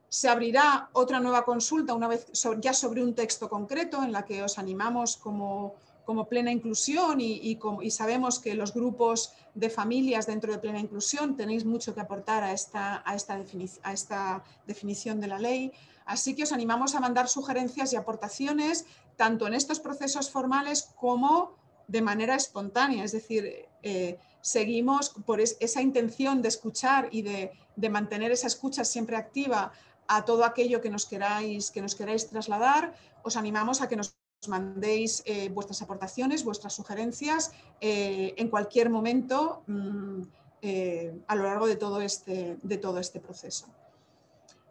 se abrirá otra nueva consulta una vez ya sobre un texto concreto en la que os animamos como, como Plena Inclusión y, y, y sabemos que los grupos de familias dentro de Plena Inclusión tenéis mucho que aportar a esta, a esta, defini a esta definición de la ley. Así que os animamos a mandar sugerencias y aportaciones tanto en estos procesos formales como de manera espontánea, es decir, eh, seguimos por es, esa intención de escuchar y de, de mantener esa escucha siempre activa a todo aquello que nos queráis, que nos queráis trasladar. Os animamos a que nos mandéis eh, vuestras aportaciones, vuestras sugerencias eh, en cualquier momento mm, eh, a lo largo de todo este, de todo este proceso.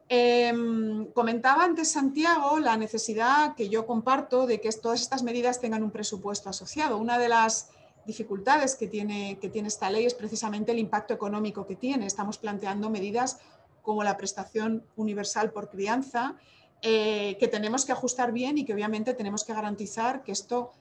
Eh, comentaba antes Santiago la necesidad que yo comparto de que todas estas medidas tengan un presupuesto asociado. Una de las dificultades que tiene, que tiene esta ley es precisamente el impacto económico que tiene. Estamos planteando medidas como la prestación universal por crianza, eh, que tenemos que ajustar bien y que obviamente tenemos que garantizar que esto,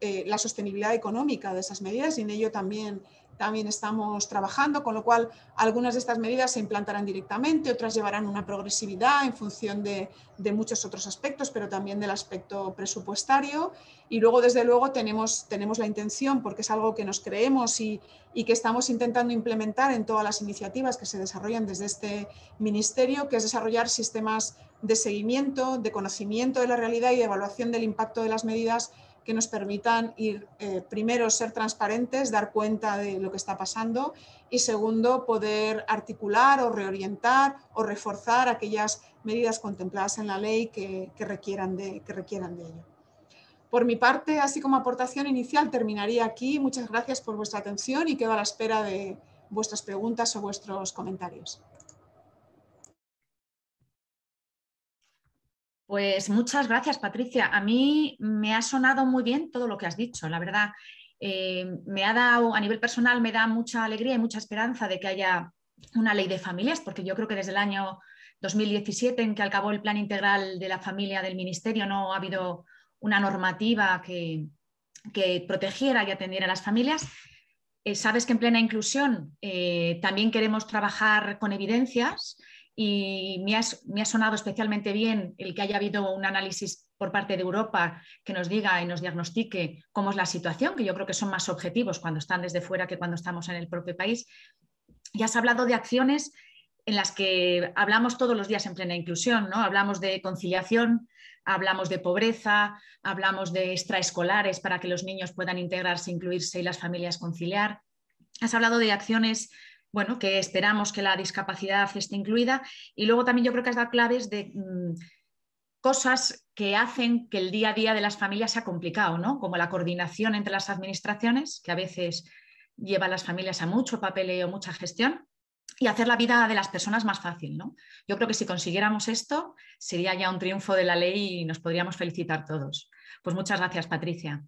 eh, la sostenibilidad económica de esas medidas, y en ello también también estamos trabajando, con lo cual algunas de estas medidas se implantarán directamente, otras llevarán una progresividad en función de, de muchos otros aspectos, pero también del aspecto presupuestario. Y luego, desde luego, tenemos, tenemos la intención, porque es algo que nos creemos y, y que estamos intentando implementar en todas las iniciativas que se desarrollan desde este ministerio, que es desarrollar sistemas de seguimiento, de conocimiento de la realidad y de evaluación del impacto de las medidas que nos permitan ir, eh, primero, ser transparentes, dar cuenta de lo que está pasando y, segundo, poder articular o reorientar o reforzar aquellas medidas contempladas en la ley que, que, requieran de, que requieran de ello. Por mi parte, así como aportación inicial, terminaría aquí. Muchas gracias por vuestra atención y quedo a la espera de vuestras preguntas o vuestros comentarios. Pues muchas gracias, Patricia. A mí me ha sonado muy bien todo lo que has dicho, la verdad. Eh, me ha dado, a nivel personal, me da mucha alegría y mucha esperanza de que haya una ley de familias, porque yo creo que desde el año dos mil diecisiete, en que acabó el Plan Integral de la Familia del Ministerio, no ha habido una normativa que, que protegiera y atendiera a las familias. Eh, sabes que en Plena Inclusión eh, también queremos trabajar con evidencias. Y me ha, me ha sonado especialmente bien el que haya habido un análisis por parte de Europa que nos diga y nos diagnostique cómo es la situación, que yo creo que son más objetivos cuando están desde fuera que cuando estamos en el propio país. Y has hablado de acciones en las que hablamos todos los días en Plena Inclusión, ¿no? Hablamos de conciliación, hablamos de pobreza, hablamos de extraescolares para que los niños puedan integrarse, incluirse y las familias conciliar. Has hablado de acciones, bueno, que esperamos que la discapacidad esté incluida, y luego también yo creo que has dado claves de mmm, cosas que hacen que el día a día de las familias sea complicado, ¿no? Como la coordinación entre las administraciones, que a veces lleva a las familias a mucho papeleo, mucha gestión, y hacer la vida de las personas más fácil, ¿no? Yo creo que si consiguiéramos esto sería ya un triunfo de la ley y nos podríamos felicitar todos. Pues muchas gracias, Patricia.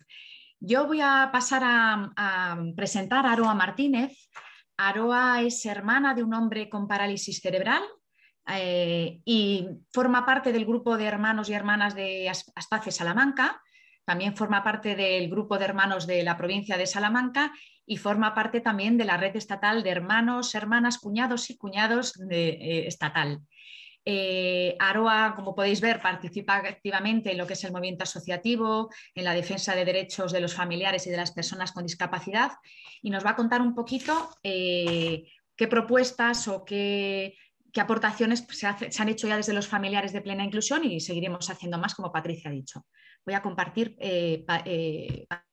Yo voy a pasar a, a presentar a Aroa Martínez. Aroa es hermana de un hombre con parálisis cerebral eh, y forma parte del grupo de hermanos y hermanas de Aspace Salamanca, también forma parte del grupo de hermanos de la provincia de Salamanca y forma parte también de la Red Estatal de Hermanos, Hermanas, Cuñados y Cuñados de, eh, estatal. Eh, Aroa, como podéis ver, participa activamente en lo que es el movimiento asociativo, en la defensa de derechos de los familiares y de las personas con discapacidad, y nos va a contar un poquito eh, qué propuestas o qué, qué aportaciones se, hace, se han hecho ya desde los familiares de Plena Inclusión, y seguiremos haciendo más, como Patricia ha dicho. Voy a compartir... Eh, pa, eh, pa...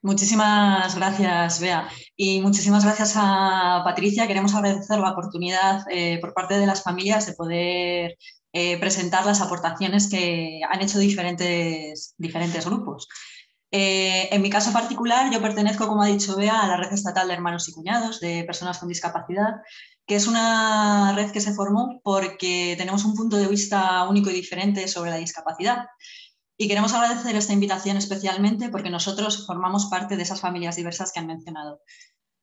Muchísimas gracias, Bea, y muchísimas gracias a Patricia. Queremos agradecer la oportunidad eh, por parte de las familias de poder eh, presentar las aportaciones que han hecho diferentes, diferentes grupos. Eh, en mi caso particular, yo pertenezco, como ha dicho Bea, a la Red Estatal de Hermanos y Cuñados de Personas con Discapacidad, que es una red que se formó porque tenemos un punto de vista único y diferente sobre la discapacidad. Y queremos agradecer esta invitación especialmente porque nosotros formamos parte de esas familias diversas que han mencionado.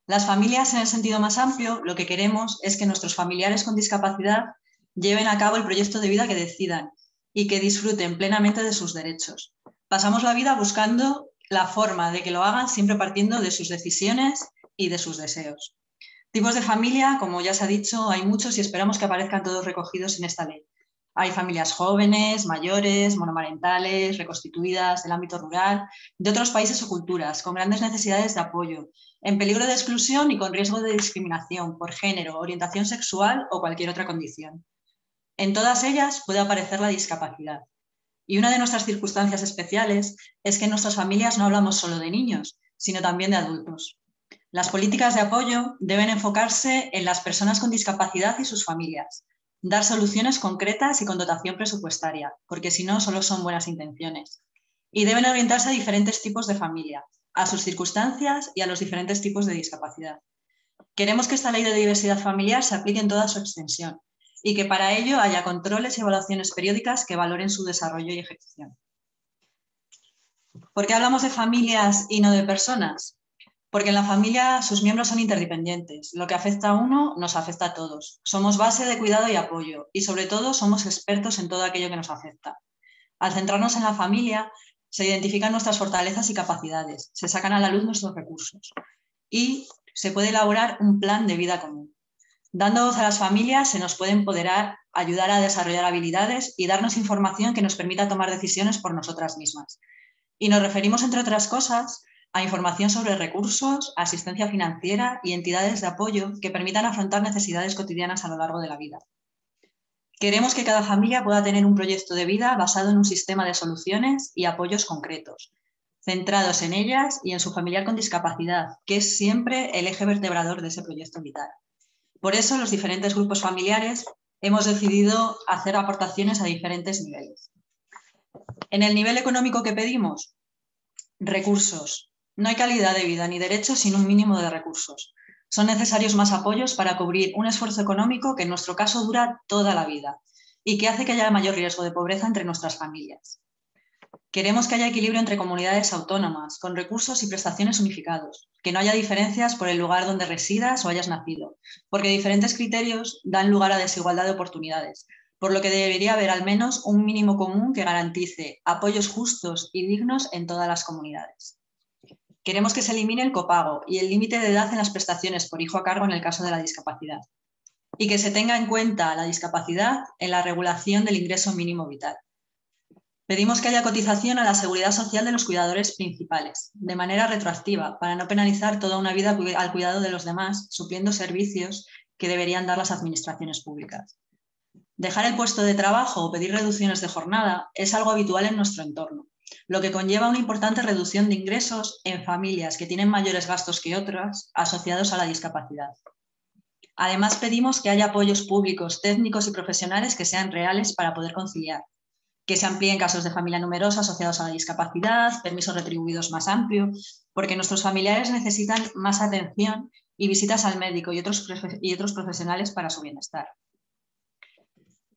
Las familias, en el sentido más amplio, lo que queremos es que nuestros familiares con discapacidad lleven a cabo el proyecto de vida que decidan y que disfruten plenamente de sus derechos. Pasamos la vida buscando la forma de que lo hagan, siempre partiendo de sus decisiones y de sus deseos. Tipos de familia, como ya se ha dicho, hay muchos y esperamos que aparezcan todos recogidos en esta ley. Hay familias jóvenes, mayores, monomarentales, reconstituidas, del ámbito rural, de otros países o culturas, con grandes necesidades de apoyo, en peligro de exclusión y con riesgo de discriminación por género, orientación sexual o cualquier otra condición. En todas ellas puede aparecer la discapacidad. Y una de nuestras circunstancias especiales es que en nuestras familias no hablamos solo de niños, sino también de adultos. Las políticas de apoyo deben enfocarse en las personas con discapacidad y sus familias, dar soluciones concretas y con dotación presupuestaria, porque si no, solo son buenas intenciones. Y deben orientarse a diferentes tipos de familia, a sus circunstancias y a los diferentes tipos de discapacidad. Queremos que esta ley de diversidad familiar se aplique en toda su extensión y que para ello haya controles y evaluaciones periódicas que valoren su desarrollo y ejecución. ¿Por qué hablamos de familias y no de personas? Porque en la familia sus miembros son interdependientes. Lo que afecta a uno nos afecta a todos. Somos base de cuidado y apoyo y sobre todo somos expertos en todo aquello que nos afecta. Al centrarnos en la familia, se identifican nuestras fortalezas y capacidades, se sacan a la luz nuestros recursos y se puede elaborar un plan de vida común. Dando voz a las familias se nos puede empoderar, ayudar a desarrollar habilidades y darnos información que nos permita tomar decisiones por nosotras mismas. Y nos referimos, entre otras cosas, a información sobre recursos, asistencia financiera y entidades de apoyo que permitan afrontar necesidades cotidianas a lo largo de la vida. Queremos que cada familia pueda tener un proyecto de vida basado en un sistema de soluciones y apoyos concretos, centrados en ellas y en su familiar con discapacidad, que es siempre el eje vertebrador de ese proyecto vital. Por eso, los diferentes grupos familiares hemos decidido hacer aportaciones a diferentes niveles. En el nivel económico, ¿qué pedimos? Recursos. No hay calidad de vida ni derechos sin un mínimo de recursos. Son necesarios más apoyos para cubrir un esfuerzo económico que en nuestro caso dura toda la vida y que hace que haya mayor riesgo de pobreza entre nuestras familias. Queremos que haya equilibrio entre comunidades autónomas, con recursos y prestaciones unificados, que no haya diferencias por el lugar donde residas o hayas nacido, porque diferentes criterios dan lugar a desigualdad de oportunidades, por lo que debería haber al menos un mínimo común que garantice apoyos justos y dignos en todas las comunidades. Queremos que se elimine el copago y el límite de edad en las prestaciones por hijo a cargo en el caso de la discapacidad y que se tenga en cuenta la discapacidad en la regulación del ingreso mínimo vital. Pedimos que haya cotización a la seguridad social de los cuidadores principales, de manera retroactiva, para no penalizar toda una vida al cuidado de los demás, supliendo servicios que deberían dar las administraciones públicas. Dejar el puesto de trabajo o pedir reducciones de jornada es algo habitual en nuestro entorno, lo que conlleva una importante reducción de ingresos en familias que tienen mayores gastos que otras asociados a la discapacidad. Además, pedimos que haya apoyos públicos, técnicos y profesionales que sean reales para poder conciliar, que se amplíen casos de familia numerosa asociados a la discapacidad, permisos retribuidos más amplios, porque nuestros familiares necesitan más atención y visitas al médico y otros, y otros profesionales para su bienestar.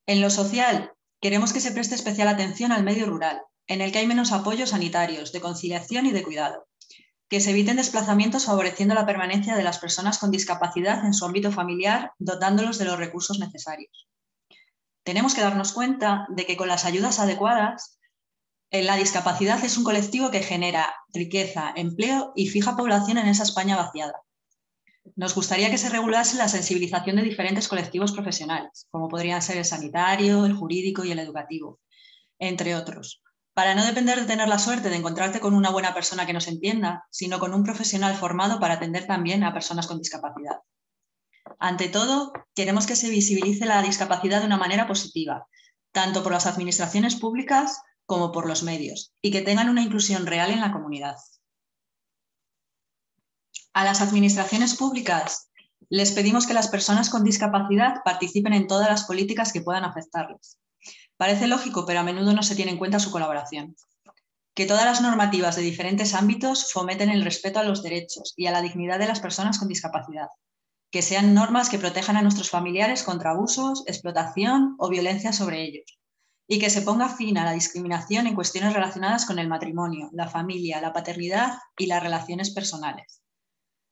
En lo social, queremos que se preste especial atención al medio rural, en el que hay menos apoyos sanitarios, de conciliación y de cuidado. Que se eviten desplazamientos favoreciendo la permanencia de las personas con discapacidad en su ámbito familiar, dotándolos de los recursos necesarios. Tenemos que darnos cuenta de que con las ayudas adecuadas, la discapacidad es un colectivo que genera riqueza, empleo y fija población en esa España vaciada. Nos gustaría que se regulase la sensibilización de diferentes colectivos profesionales, como podrían ser el sanitario, el jurídico y el educativo, entre otros, para no depender de tener la suerte de encontrarte con una buena persona que nos entienda, sino con un profesional formado para atender también a personas con discapacidad. Ante todo, queremos que se visibilice la discapacidad de una manera positiva, tanto por las administraciones públicas como por los medios, y que tengan una inclusión real en la comunidad. A las administraciones públicas les pedimos que las personas con discapacidad participen en todas las políticas que puedan afectarles. Parece lógico, pero a menudo no se tiene en cuenta su colaboración. Que todas las normativas de diferentes ámbitos fomenten el respeto a los derechos y a la dignidad de las personas con discapacidad. Que sean normas que protejan a nuestros familiares contra abusos, explotación o violencia sobre ellos. Y que se ponga fin a la discriminación en cuestiones relacionadas con el matrimonio, la familia, la paternidad y las relaciones personales.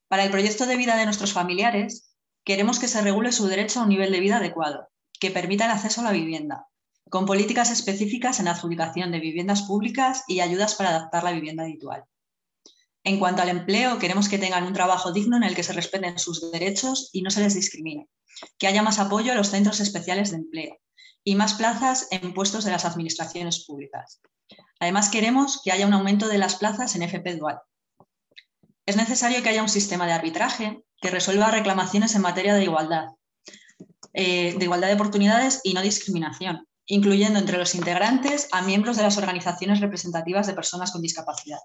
Para el proyecto de vida de nuestros familiares, queremos que se regule su derecho a un nivel de vida adecuado, que permita el acceso a la vivienda, con políticas específicas en la adjudicación de viviendas públicas y ayudas para adaptar la vivienda habitual. En cuanto al empleo, queremos que tengan un trabajo digno en el que se respeten sus derechos y no se les discrimine, que haya más apoyo a los centros especiales de empleo y más plazas en puestos de las administraciones públicas. Además, queremos que haya un aumento de las plazas en F P dual. Es necesario que haya un sistema de arbitraje que resuelva reclamaciones en materia de igualdad, eh, de igualdad de oportunidades y no discriminación, incluyendo entre los integrantes a miembros de las organizaciones representativas de personas con discapacidad.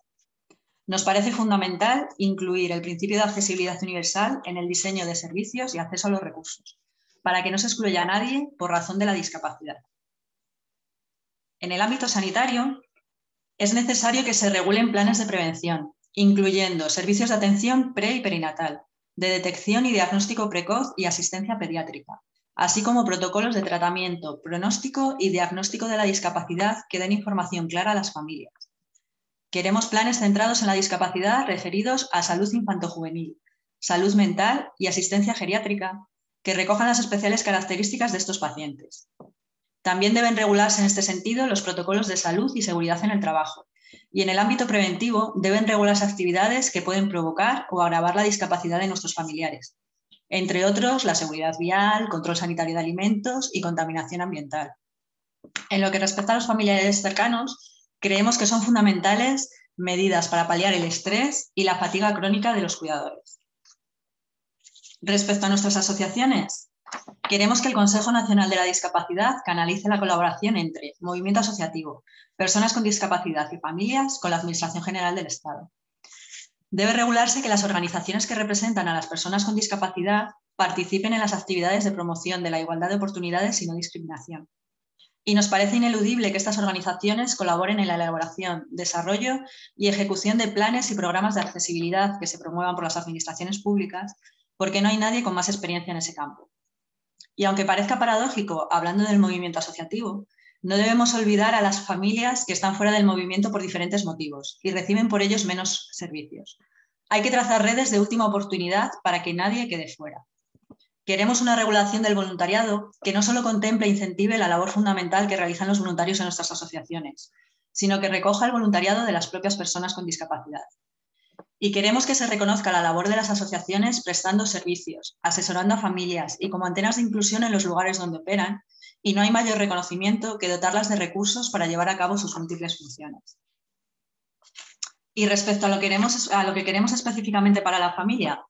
Nos parece fundamental incluir el principio de accesibilidad universal en el diseño de servicios y acceso a los recursos, para que no se excluya a nadie por razón de la discapacidad. En el ámbito sanitario, es necesario que se regulen planes de prevención, incluyendo servicios de atención pre y perinatal, de detección y diagnóstico precoz y asistencia pediátrica, así como protocolos de tratamiento, pronóstico y diagnóstico de la discapacidad que den información clara a las familias. Queremos planes centrados en la discapacidad referidos a salud infantojuvenil, salud mental y asistencia geriátrica, que recojan las especiales características de estos pacientes. También deben regularse en este sentido los protocolos de salud y seguridad en el trabajo, Y en el ámbito preventivo deben regularse actividades que pueden provocar o agravar la discapacidad de nuestros familiares, entre otros la seguridad vial, control sanitario de alimentos y contaminación ambiental. En lo que respecta a los familiares cercanos, creemos que son fundamentales medidas para paliar el estrés y la fatiga crónica de los cuidadores. Respecto a nuestras asociaciones, queremos que el Consejo Nacional de la Discapacidad canalice la colaboración entre movimiento asociativo, personas con discapacidad y familias con la Administración General del Estado. Debe regularse que las organizaciones que representan a las personas con discapacidad participen en las actividades de promoción de la igualdad de oportunidades y no discriminación. Y nos parece ineludible que estas organizaciones colaboren en la elaboración, desarrollo y ejecución de planes y programas de accesibilidad que se promuevan por las administraciones públicas, porque no hay nadie con más experiencia en ese campo. Y aunque parezca paradójico, hablando del movimiento asociativo, no debemos olvidar a las familias que están fuera del movimiento por diferentes motivos y reciben por ellos menos servicios. Hay que trazar redes de última oportunidad para que nadie quede fuera. Queremos una regulación del voluntariado que no solo contemple e incentive la labor fundamental que realizan los voluntarios en nuestras asociaciones, sino que recoja el voluntariado de las propias personas con discapacidad. Y queremos que se reconozca la labor de las asociaciones prestando servicios, asesorando a familias y como antenas de inclusión en los lugares donde operan, y no hay mayor reconocimiento que dotarlas de recursos para llevar a cabo sus múltiples funciones. Y respecto a lo que queremos, a lo que queremos específicamente para la familia,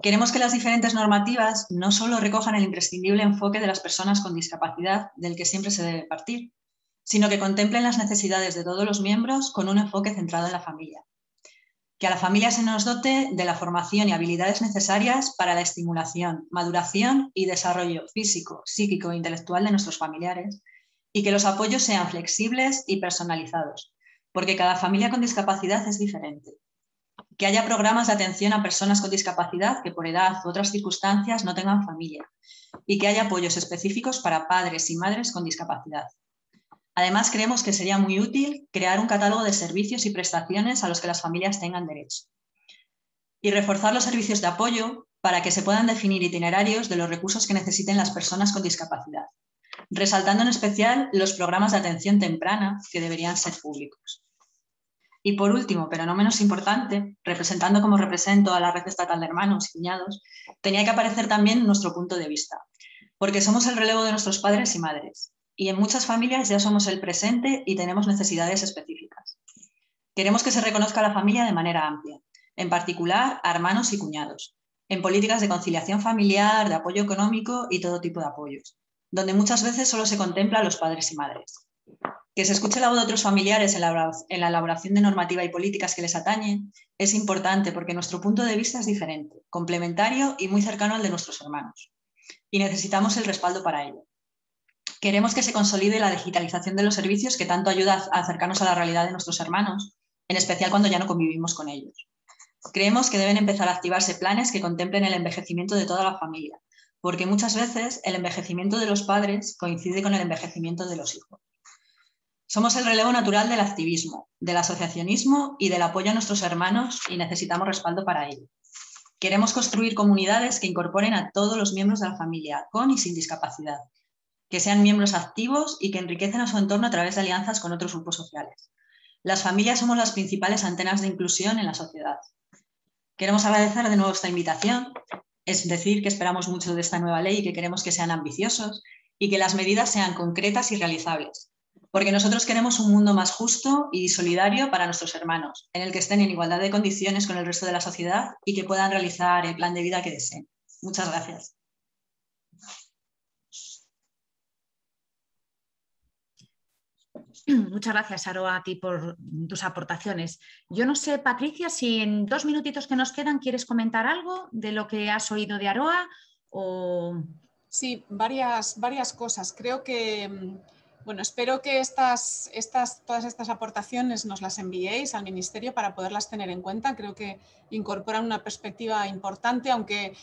queremos que las diferentes normativas no solo recojan el imprescindible enfoque de las personas con discapacidad, del que siempre se debe partir, sino que contemplen las necesidades de todos los miembros con un enfoque centrado en la familia. Que a la familia se nos dote de la formación y habilidades necesarias para la estimulación, maduración y desarrollo físico, psíquico e intelectual de nuestros familiares y que los apoyos sean flexibles y personalizados, porque cada familia con discapacidad es diferente. Que haya programas de atención a personas con discapacidad que por edad u otras circunstancias no tengan familia y que haya apoyos específicos para padres y madres con discapacidad. Además, creemos que sería muy útil crear un catálogo de servicios y prestaciones a los que las familias tengan derecho. Y reforzar los servicios de apoyo para que se puedan definir itinerarios de los recursos que necesiten las personas con discapacidad, resaltando en especial los programas de atención temprana que deberían ser públicos. Y por último, pero no menos importante, representando como represento a la Red Estatal de Hermanos y Cuñados, tenía que aparecer también nuestro punto de vista, porque somos el relevo de nuestros padres y madres. Y en muchas familias ya somos el presente y tenemos necesidades específicas. Queremos que se reconozca a la familia de manera amplia, en particular a hermanos y cuñados, en políticas de conciliación familiar, de apoyo económico y todo tipo de apoyos, donde muchas veces solo se contempla a los padres y madres. Que se escuche la voz de otros familiares en la, en la elaboración de normativa y políticas que les atañen es importante porque nuestro punto de vista es diferente, complementario y muy cercano al de nuestros hermanos. Y necesitamos el respaldo para ello. Queremos que se consolide la digitalización de los servicios que tanto ayuda a acercarnos a la realidad de nuestros hermanos, en especial cuando ya no convivimos con ellos. Creemos que deben empezar a activarse planes que contemplen el envejecimiento de toda la familia, porque muchas veces el envejecimiento de los padres coincide con el envejecimiento de los hijos. Somos el relevo natural del activismo, del asociacionismo y del apoyo a nuestros hermanos y necesitamos respaldo para ello. Queremos construir comunidades que incorporen a todos los miembros de la familia, con y sin discapacidad, que sean miembros activos y que enriquecen a su entorno a través de alianzas con otros grupos sociales. Las familias somos las principales antenas de inclusión en la sociedad. Queremos agradecer de nuevo esta invitación, es decir, que esperamos mucho de esta nueva ley y que queremos que sean ambiciosos y que las medidas sean concretas y realizables, porque nosotros queremos un mundo más justo y solidario para nuestros hermanos, en el que estén en igualdad de condiciones con el resto de la sociedad y que puedan realizar el plan de vida que deseen. Muchas gracias. Muchas gracias, Aroa, a ti por tus aportaciones. Yo no sé, Patricia, si en dos minutitos que nos quedan quieres comentar algo de lo que has oído de Aroa o... Sí, varias, varias cosas. Creo que, bueno, espero que estas, estas, todas estas aportaciones nos las enviéis al Ministerio para poderlas tener en cuenta. Creo que incorporan una perspectiva importante, aunque...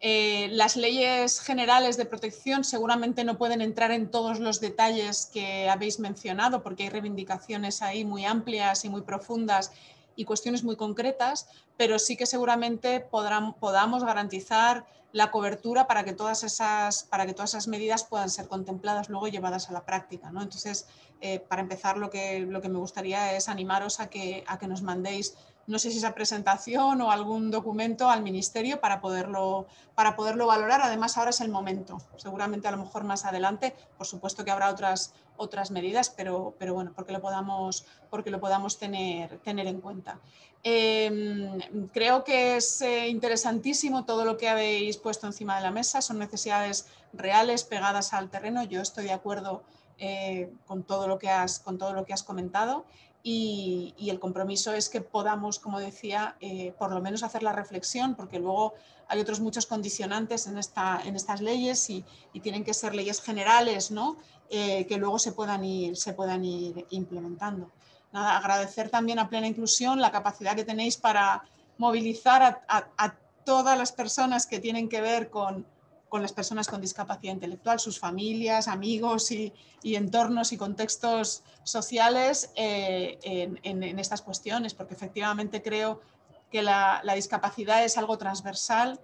Eh, las leyes generales de protección seguramente no pueden entrar en todos los detalles que habéis mencionado porque hay reivindicaciones ahí muy amplias y muy profundas y cuestiones muy concretas, pero sí que seguramente podrán, podamos garantizar la cobertura para que todas esas, para que todas esas medidas puedan ser contempladas luego y llevadas a la práctica, ¿no? Entonces, eh, para empezar, lo que, lo que me gustaría es animaros a que, a que nos mandéis, no sé si esa presentación o algún documento al Ministerio para poderlo, para poderlo valorar. Además, ahora es el momento. Seguramente, a lo mejor más adelante, por supuesto que habrá otras, otras medidas, pero, pero bueno, porque lo podamos, porque lo podamos tener, tener en cuenta. Eh, creo que es eh, interesantísimo todo lo que habéis puesto encima de la mesa. Son necesidades reales, pegadas al terreno. Yo estoy de acuerdo eh, con todo lo que has, con todo lo que has comentado. Y, y el compromiso es que podamos, como decía, eh, por lo menos hacer la reflexión, porque luego hay otros muchos condicionantes en, esta, en estas leyes y, y tienen que ser leyes generales, ¿no? eh, que luego se puedan ir, se puedan ir implementando. Nada, agradecer también a Plena Inclusión la capacidad que tenéis para movilizar a, a, a todas las personas que tienen que ver con, con las personas con discapacidad intelectual, sus familias, amigos y, y entornos y contextos sociales eh, en, en, en estas cuestiones, porque efectivamente creo que la, la discapacidad es algo transversal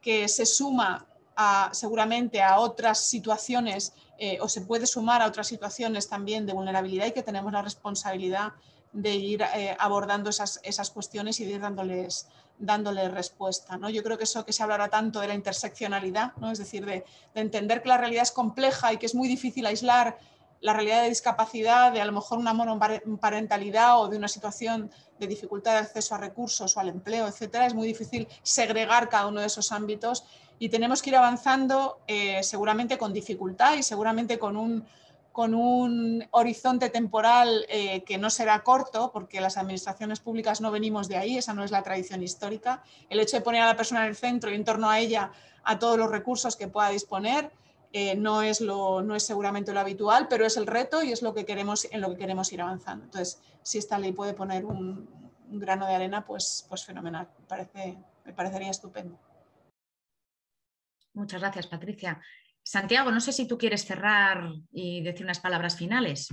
que se suma a, seguramente a otras situaciones eh, o se puede sumar a otras situaciones también de vulnerabilidad y que tenemos la responsabilidad de ir eh, abordando esas, esas cuestiones y de ir dándoles dándole respuesta, ¿no? Yo creo que eso que se hablará tanto de la interseccionalidad, ¿no? Es decir, de, de entender que la realidad es compleja y que es muy difícil aislar la realidad de discapacidad de a lo mejor una monoparentalidad o de una situación de dificultad de acceso a recursos o al empleo, etcétera. Es muy difícil segregar cada uno de esos ámbitos y tenemos que ir avanzando eh, seguramente con dificultad y seguramente con un con un horizonte temporal eh, que no será corto, porque las administraciones públicas no venimos de ahí, esa no es la tradición histórica. El hecho de poner a la persona en el centro y en torno a ella a todos los recursos que pueda disponer eh, no es lo, no es seguramente lo habitual, pero es el reto y es lo que queremos, en lo que queremos ir avanzando. Entonces, si esta ley puede poner un, un grano de arena, pues, pues fenomenal, me parece, me parecería estupendo. Muchas gracias, Patricia. Santiago, no sé si tú quieres cerrar y decir unas palabras finales.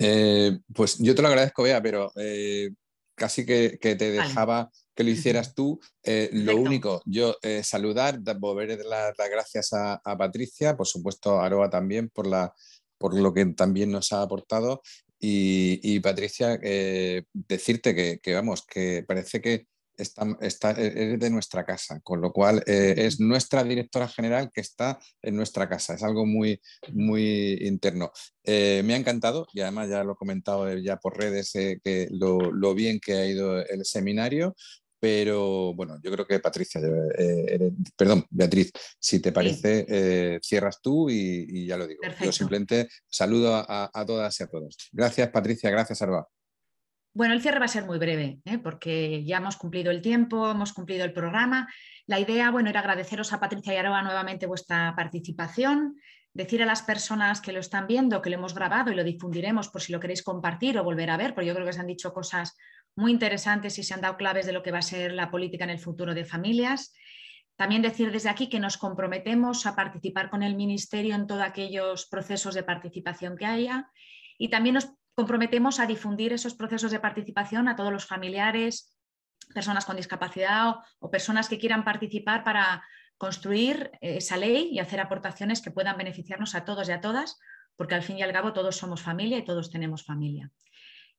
Eh, pues yo te lo agradezco, Bea, pero eh, casi que, que te dejaba vale. que lo hicieras tú. Eh, lo único, yo eh, saludar, volver las la gracias a, a Patricia, por supuesto a Aroa también por, la, por lo que también nos ha aportado. Y, y Patricia, eh, decirte que, que vamos, que parece que Está, está, es de nuestra casa, con lo cual eh, es nuestra directora general que está en nuestra casa, es algo muy, muy interno. Eh, me ha encantado y además ya lo he comentado ya por redes eh, que lo, lo bien que ha ido el seminario, pero bueno, yo creo que Patricia, eh, eres, perdón, Beatriz, si te parece, eh, cierras tú y, y ya lo digo. Perfecto. Yo simplemente saludo a, a todas y a todos. Gracias, Patricia, gracias, Aroa. Bueno, el cierre va a ser muy breve, ¿eh? Porque ya hemos cumplido el tiempo, hemos cumplido el programa. La idea, bueno, era agradeceros a Patricia y Aroa nuevamente vuestra participación, decir a las personas que lo están viendo, que lo hemos grabado y lo difundiremos por si lo queréis compartir o volver a ver, porque yo creo que se han dicho cosas muy interesantes y se han dado claves de lo que va a ser la política en el futuro de familias. También decir desde aquí que nos comprometemos a participar con el Ministerio en todos aquellos procesos de participación que haya y también nos comprometemos a difundir esos procesos de participación a todos los familiares, personas con discapacidad o, o personas que quieran participar para construir eh, esa ley y hacer aportaciones que puedan beneficiarnos a todos y a todas, porque al fin y al cabo todos somos familia y todos tenemos familia.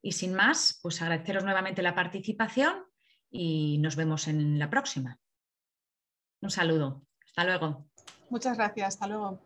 Y sin más, pues agradeceros nuevamente la participación y nos vemos en la próxima. Un saludo. Hasta luego. Muchas gracias. Hasta luego.